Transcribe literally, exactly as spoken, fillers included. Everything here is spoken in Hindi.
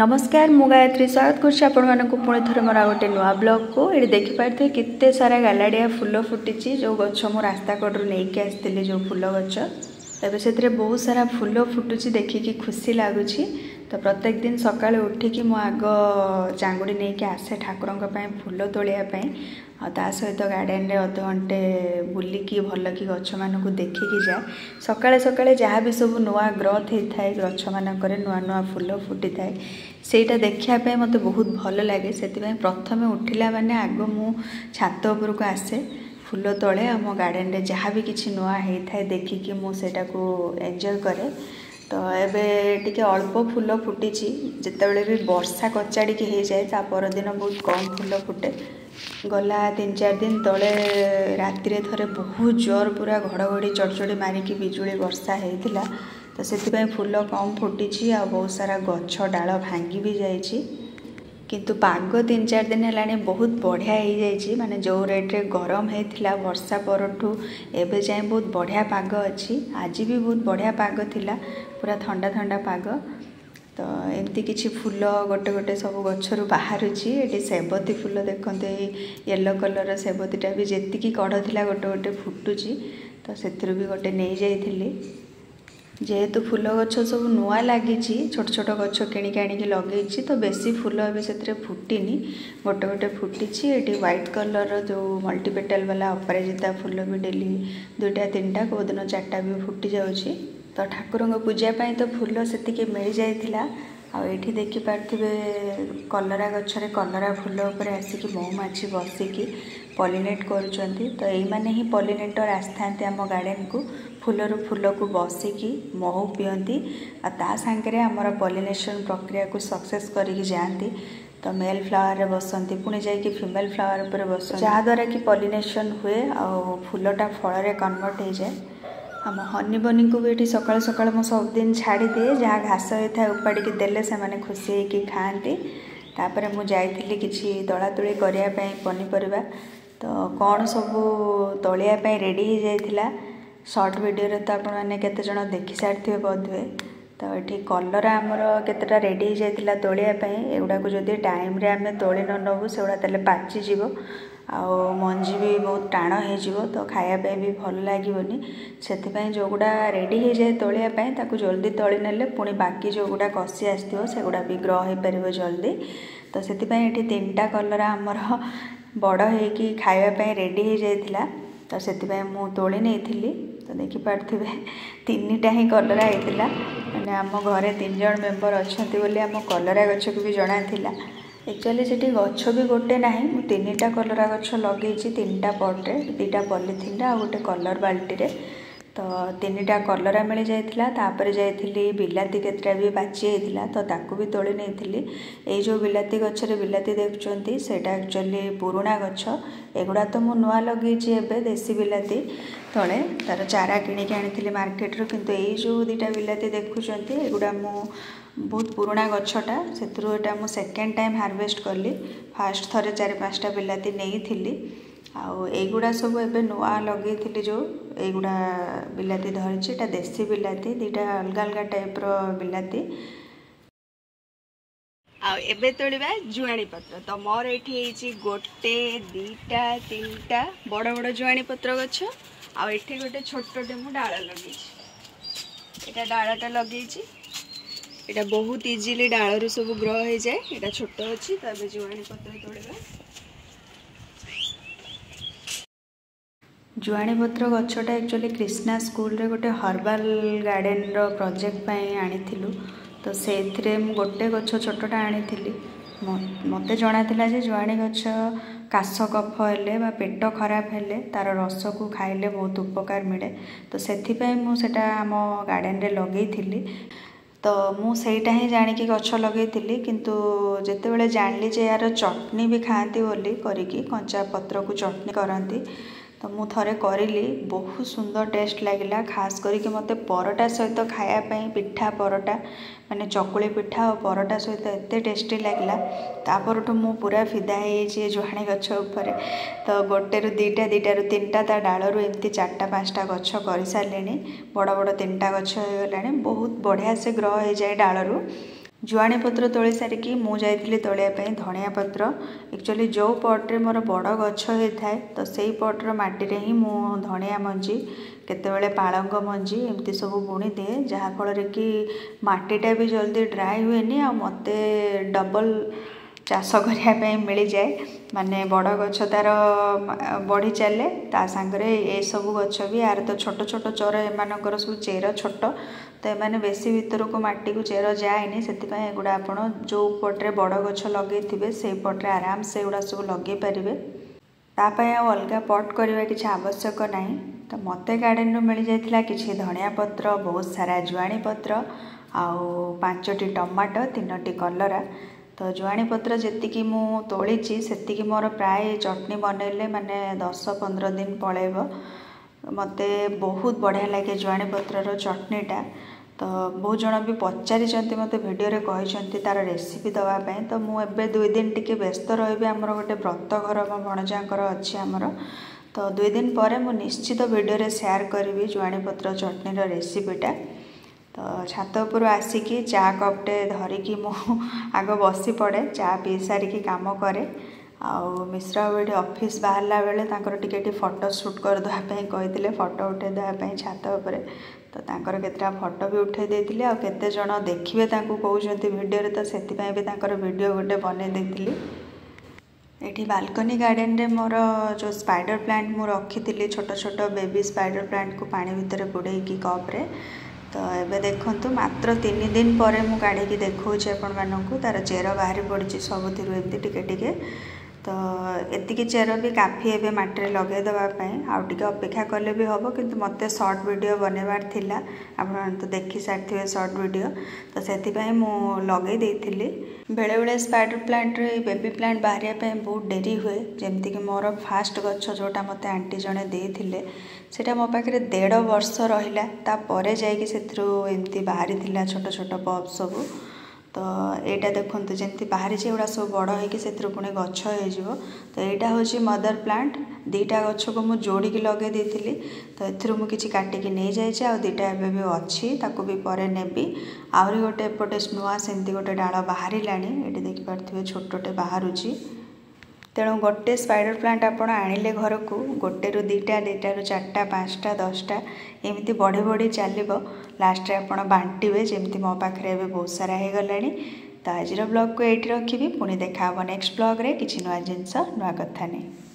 नमस्कार मु गायत्री स्वागत करछि आपण मानक पुणे थरे मोर गोटे नुआ ब्लॉग को ये देखिपारे कित्ते सारा गालाडिया फुल फुटिची जो गच्छ मो रास्ता कड़ू नहींकि आसते जो फुल गच्छ तबे से बहुत सारा फुल फुटुची देखिकी खुशी लगुच्छी। तो प्रत्येक दिन सका उठिकी मो आग चांगुड़ी नहींकि आसे ठाकुर फुल तोलियापी आ सहित गार्डन अध घंटे बुलिकी भलकी गच्छ मानक देखिकी जाए। सकाले सकाले जहाँ भी सब नुआ ग्रोथ होता है गच्छ मानक नुआ नुआ फुल फुटी थाए सेटा देखापी मते बहुत भल लगे। से प्रथम उठिला माने आग मु छात उपरको आसे फुल तले आम गार्डन रे जहाँ भी किसी नुआ होता है देखिकी मुझा को एंजॉय करे। तो एबे टिके अल्प फुल फुटी जिते भी बर्षा कचाड़ी हो जाए ता परदिन बहुत कम फुल फुटे। गला तीन चार दिन तले राति रे थरे बहुत जोर पूरा घड़घड़ी चढ़चड़ी मारिकी बिजुली वर्षा होता तो से फुल कम फुटी आ बहुत सारा गछ डाल भांगी भी जाइए। किंतु पाग तीन चार दिन है बहुत बढ़िया हो जाए माने जो रेट्रे गरम होता वर्षा परठू एबे जाए बहुत बढ़िया पाग अच्छी। आज भी बहुत बढ़िया पाग थिला पूरा ठंडा ठंडा पाग। तो एमती किछि फुल गोटे गोटे सब गच्छरू बाहरुछि। एटी सेबती फुल देखते येलो कलर सेबतीटा भी जेतिकी कड़ थिला गोटे गोटे फुटुछि तो सेतिरु भी गोटे नै जाइथिली। जेहेतु फुल गछ सब नुआ लगी छोट छोट गछ कि लगे तो बेसी फुल अभी से फुटिनी गोटे गोटे फुटी। ये व्हाइट कलर जो मल्टीपेटल वाला अपराजिता फुल भी डेली दुईटा तीन टाइम कोदिन चार्टा भी फुटी जाऊँगी। तो ठाकुर पूजापाई तो फुल से मिल जाता आठ देखिपे कलरा गचरे कलरा फुल उपर आसिक महुमाछी बसिकी पॉलिनेट करुँच। तो ये ही पॉलिनेटर आसते आम गार्डन को फुलर फुल को बसिकी महु पीती आगे आमर पॉलिनेशन प्रक्रिया को सक्सेस करी जाती। तो मेल फ्लावर बसंती पुणी जा फीमेल फ्लावर पर बस जहाद्वारा कि पॉलिनेशन हुए आ फुलटा फल कन्वर्ट हो जाए। आम हनी बनी को भी ये सका सका मुझे सब दिन छाड़ी दिए जहाँ घास होता है उपाड़ी देले से मैंने खुशी होकर खाती। तापर मुझे किसी तोला तोली करने पनीपरिया तो कौन सबू तोलियापी रेडी हो जाता सर्ट वीडियो तो आपने केते जण देखि सारिथिबे बधुए। तो ये कलरा आमर केतेटा रेडी हो जाता तोलियापी एगुड़ाक जदि टाइम रे आमे तोली न नबू सेगुड़ा ताले पाचिजिव आ मंजी भी बहुत टाण हो तो खायापी भी भल लगे। से जो गुड़ा रेडी हो जाए तोलियापी ताकू जल्दी तोली नेले पुणी बाकी जो गुड़ा कषि आसो सेगुड़ा भी ग्र हो पार जल्दी। तो से तीन टा कलर आमर बड़ होकि खायापी रेडी हो जाता तो से तोली नहीं तो देखिपे तीन टा ही कलरा होता मैंने आम घरे तीन जन मेम्बर अच्छा बोली आम कलरा गछ को भी जनाला। एक्चुअली से गच्छ भी गोटे ना मुन टा कलरा गच्छ लगे तीन टा पट्रे दुटा पॉलिथिन आ गए कलर बाल्टी रे तो तीन टा कलरा मिल जाता। तापर जाइली बिलाती केतटा भी बाची जाइला तो ताकू भी तोली नहीं ये जो बिलाती गचरे बिलाती देखुं सेटा एक्चुअली पुराणा गच्छ एगुड़ा तो मुझे नुआ लगे एवं देशी बिलाती तले तार चारा किणिक आनी मार्केट किंतु ये जो दुटा बिलाती देखुं एगुड़ा मु बहुत पुराणा गच्छटा से सेकेंड टाइम हार्वेस्ट कली फास्ट थरे चार पाँचटा बिलाती नहीं थी आगुड़ा सब एवं नुआ लगे थी जो एगुड़ा बिलाती धरी देसी बिलाती दुटा अलग अलग टाइप रो बिलाती आबे तोलिबा जुआणी पत्र। तो मोर ये गोटे दीटा तीन टा बड़ बड़ जुआणी पत्र गच्छ आठ गोटे छोटे मु डाल लगे ये डालटा लगे एटा बहुत इजिली डाल रु सब ग्रो हो जाए एटा छोट अच्छी। तो अभी जुआणी पत्र तोड़िबा जुआणी पत्र गछटा एक्चुअली कृष्णा स्कूल रे गोटे हर्बाल गार्डन रो प्रोजेक्ट पाई आनिथिलु तो सेथरे मु गोटे गछ छोटटा आनिथिली मते जणा थिला जे जुआणी गछ काश कफ हेले बा पेट खराब हेले तार रस को खाइले बहुत उपकार मिले तो सेथिपई मु सेटा हम गार्डन रे लगेइथिली। तो मुझा ही जाणिकी गछ लगे किंतु जितेबाला जानी जे यार चटनी भी खाती बोली करी कंचा पत्र को चटनी करती तो मु थरे करी बहुत सुंदर टेस्ट लगिला। खास करके मते परोटा सहित खायापी पिठा परोटा माने चकुली पिठा और परोटा सहित एते टेस्टी लगिला तापर तो मु पूरा फिदा हो जुआणी गछ उपर। तो गोटे रु दुईटा दुईटा रु तीन टा ता डाल रु एमती चारटा पाँचटा गछ कर सारे बड़ बड़ तीन टा गछ हो गलानी बहुत बढ़िया से ग्रो हो जाए डाल रु। जुआणी पत्र तोली सारिकी मु जाइतिले तोलिया पई धनिया पत्र एक्चुअली जो पॉट रे मोर बड़ गछ होय थाए तो सेही पॉट रो माटी रे ही मु धनिया मंजी केतेबेले पालंग मंजी एमती सब बुणी दे जहा फल कि माटीटा भी जल्दी ड्राई हुए नी आ मते डबल चाष करिया पई मिल जाए माने बड़ गछ तार बढ़ी चले ता सांगरे ए सब गछ भी यार तो छोट छोट चोर एमानकर सब चेर छोट तो एमाने बेसी भीतर को माटी को चेर जाए से गुड़ा आपण जो पटे बड़ गछ लगे से पटे आराम से गुड़ा सब लगे पारे तापाई अलग पट करवा कि आवश्यक ना तो मते गार्डन रू मिल जाता कि धनिया पत्र बहुत सारा जुआणी पत्र आउ पांचटी टमाटो तीनोटी कलरा तो जुआणी पत्र जी मुझे तोली से मोर प्राय चटनी बनइले माने दस पंद्रह दिन पलैब मते बहुत बढ़िया लगे जुआणी पत्र चटनीटा तो बहुत जन भी पचारि मत भिडे कही तार रेसीपी दवापी तो मुझे दुई दिन टी व्यस्त रही आमर गोटे व्रत घर मो भणजाकर अच्छी आमर तो दुई दिन पर मुझे निश्चित भिडे सेयार करी जुआणी पत्र चटनी रेसीपीटा तो छात उपरू आसिकी चा कपटे धरिकी मु आग बसी पड़े चा पी सारिकी काम करे आउ मिश्रा वीडियो ऑफिस बाहरला बेले तांकर टिके टी फोटो शूट कर दवा पई कहिदिले फोटो उठे दवा पई छात उपरे तो तांकर केतरा फोटो भी उठे देथिले आ केते जण देखिबे तांकू कहउजंती वीडियो रे तो सेति पई भी तांकर वीडियो गोटे बने देथिली एठी बालकनी गार्डन रे मोर जो स्पाइडर प्लांट मु रखी थिली छोटो छोटो बेबी स्पाइडर प्लांट को पानी भीतर बुडे की कप रे तो एबे देखंतु मात्र तीन दिन पर मुझे काढ़ की देखिए आपण मानू तार चेर बाहरी पड़ी सबुति एमती टिके टिके तो एतिकी चेर भी काफी एवं मटे लगेदेपाई आगे अपेक्षा कले भी हम कि मत सर्ट वीडियो बनवार थिला आप देखी सारी सर्ट वीडियो तो से लगे बेले बेले स्पाइडर प्लांट रे बेबी प्लांट बाहरिया बहुत डेरी हुए जमती कि मोर फास्ट गछ जोटा मत आंटी जड़े देते सेटा मो पाखे डेढ़ वर्ष रहिला तापर जाइए से एमती बाहरी छोट छोट पब सब तो यहाँ देखते जमी बाहरी एगुड़ा सब बड़ हो पुणी गछ हो तो यहाँ हूँ मदर प्लांट दीटा गछ को मुझे जोड़ी की लगे देती तो एथु मुझे काटिकी नहीं जाइए आ दीटा एवं भी अच्छी ताकू भी पर नेबी आहरी गोटे एपटे नुआ सेमती गोटे डाल बाहर लाणी ये देखिपे छोटे बाहर तेणु गोटे स्पाइडर प्लांट आपड़ आनिले घर को गोटे रु दीटा दीटा रु चारटा पाँचटा दसटा एमती बढ़ी बढ़ी चलो लास्ट आपड़ बांटे जमी मो पाखे बहुत सारा हो गला तो आज ब्लॉग को ये रखी पुणी देखा नेक्स्ट ब्लॉग रे किसी नूआ जिनस नूआ कथा नहीं।